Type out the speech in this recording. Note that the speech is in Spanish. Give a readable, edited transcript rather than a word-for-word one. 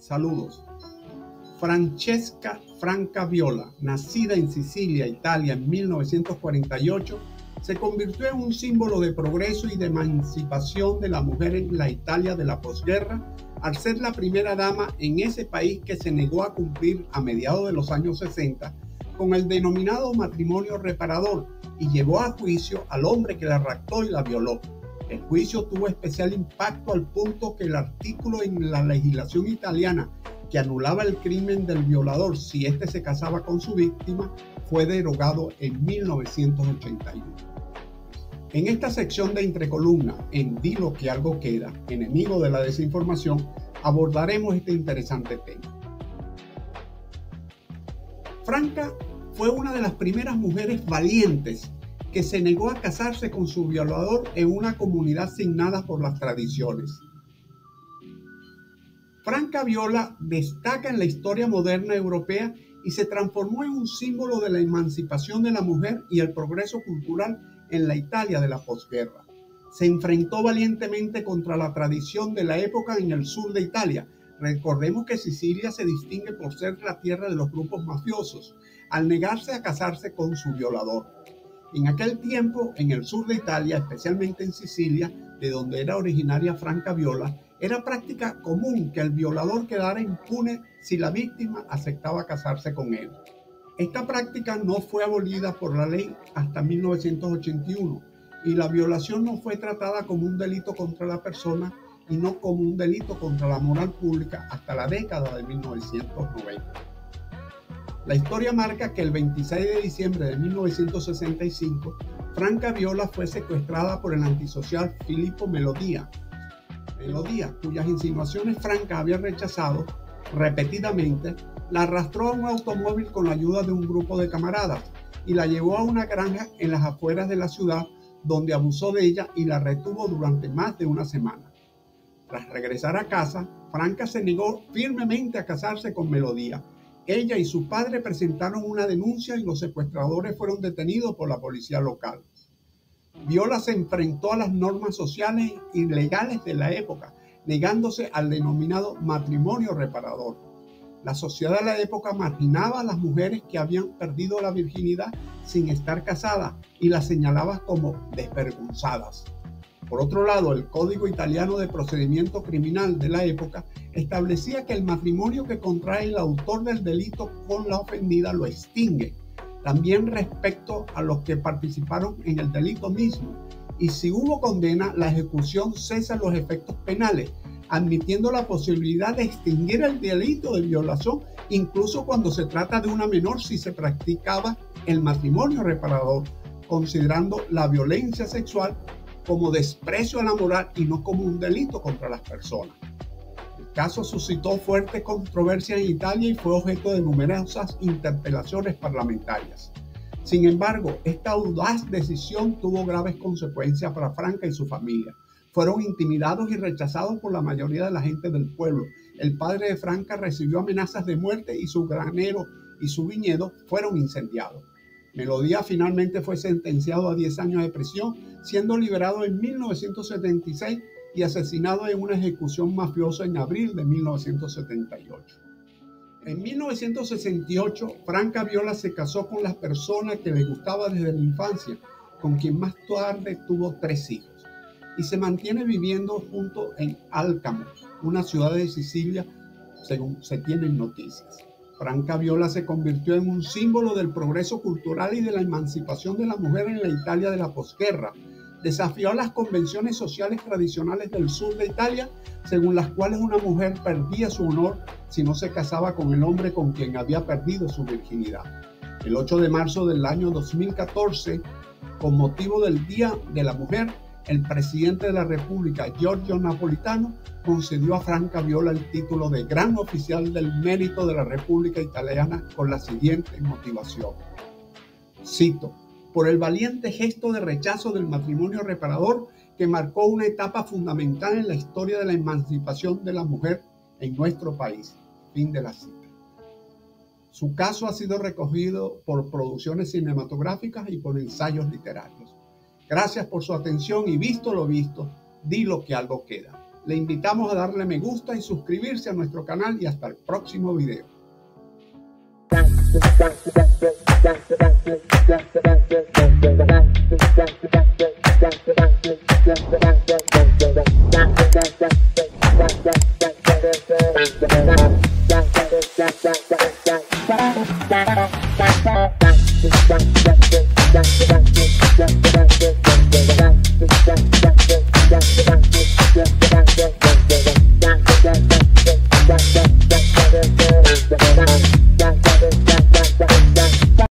Saludos. Francesca Franca Viola, nacida en Sicilia, Italia, en 1948, se convirtió en un símbolo de progreso y de emancipación de la mujer en la Italia de la posguerra, al ser la primera dama en ese país que se negó a cumplir a mediados de los años 60 con el denominado matrimonio reparador y llevó a juicio al hombre que la raptó y la violó. El juicio tuvo especial impacto al punto que el artículo en la legislación italiana que anulaba el crimen del violador si éste se casaba con su víctima fue derogado en 1981. En esta sección de Entrecolumna, en Dilo Que Algo Queda, enemigo de la desinformación, abordaremos este interesante tema. Franca fue una de las primeras mujeres valientes que se negó a casarse con su violador en una comunidad signada por las tradiciones. Franca Viola destaca en la historia moderna europea y se transformó en un símbolo de la emancipación de la mujer y el progreso cultural en la Italia de la posguerra. Se enfrentó valientemente contra la tradición de la época en el sur de Italia. Recordemos que Sicilia se distingue por ser la tierra de los grupos mafiosos, al negarse a casarse con su violador. En aquel tiempo, en el sur de Italia, especialmente en Sicilia, de donde era originaria Franca Viola, era práctica común que el violador quedara impune si la víctima aceptaba casarse con él. Esta práctica no fue abolida por la ley hasta 1981 y la violación no fue tratada como un delito contra la persona y no como un delito contra la moral pública hasta la década de 1990. La historia marca que el 26 de diciembre de 1965, Franca Viola fue secuestrada por el antisocial Filippo Melodia, cuyas insinuaciones Franca había rechazado repetidamente, la arrastró a un automóvil con la ayuda de un grupo de camaradas y la llevó a una granja en las afueras de la ciudad donde abusó de ella y la retuvo durante más de una semana. Tras regresar a casa, Franca se negó firmemente a casarse con Melodia. Ella y su padre presentaron una denuncia y los secuestradores fueron detenidos por la policía local. Viola se enfrentó a las normas sociales y legales de la época, negándose al denominado matrimonio reparador. La sociedad de la época marginaba a las mujeres que habían perdido la virginidad sin estar casadas y las señalaba como desvergonzadas. Por otro lado, el Código Italiano de Procedimiento Criminal de la época establecía que el matrimonio que contrae el autor del delito con la ofendida lo extingue. También respecto a los que participaron en el delito mismo, y si hubo condena, la ejecución cesa los efectos penales, admitiendo la posibilidad de extinguir el delito de violación, incluso cuando se trata de una menor si se practicaba el matrimonio reparador, considerando la violencia sexual como desprecio a la moral y no como un delito contra las personas. El caso suscitó fuertes controversias en Italia y fue objeto de numerosas interpelaciones parlamentarias. Sin embargo, esta audaz decisión tuvo graves consecuencias para Franca y su familia. Fueron intimidados y rechazados por la mayoría de la gente del pueblo. El padre de Franca recibió amenazas de muerte y su granero y su viñedo fueron incendiados. Melodia finalmente fue sentenciado a 10 años de prisión, siendo liberado en 1976 y asesinado en una ejecución mafiosa en abril de 1978. En 1968, Franca Viola se casó con la persona que le gustaba desde la infancia, con quien más tarde tuvo 3 hijos, y se mantiene viviendo juntos en Alcamo, una ciudad de Sicilia, según se tienen noticias. Franca Viola se convirtió en un símbolo del progreso cultural y de la emancipación de la mujer en la Italia de la posguerra. Desafió las convenciones sociales tradicionales del sur de Italia, según las cuales una mujer perdía su honor si no se casaba con el hombre con quien había perdido su virginidad. El 8 de marzo del año 2014, con motivo del Día de la Mujer, el presidente de la República, Giorgio Napolitano, concedió a Franca Viola el título de Gran Oficial del Mérito de la República Italiana con la siguiente motivación. Cito: por el valiente gesto de rechazo del matrimonio reparador que marcó una etapa fundamental en la historia de la emancipación de la mujer en nuestro país. Fin de la cita. Su caso ha sido recogido por producciones cinematográficas y por ensayos literarios. Gracias por su atención y visto lo visto, dilo que algo queda. Le invitamos a darle me gusta y suscribirse a nuestro canal y hasta el próximo video.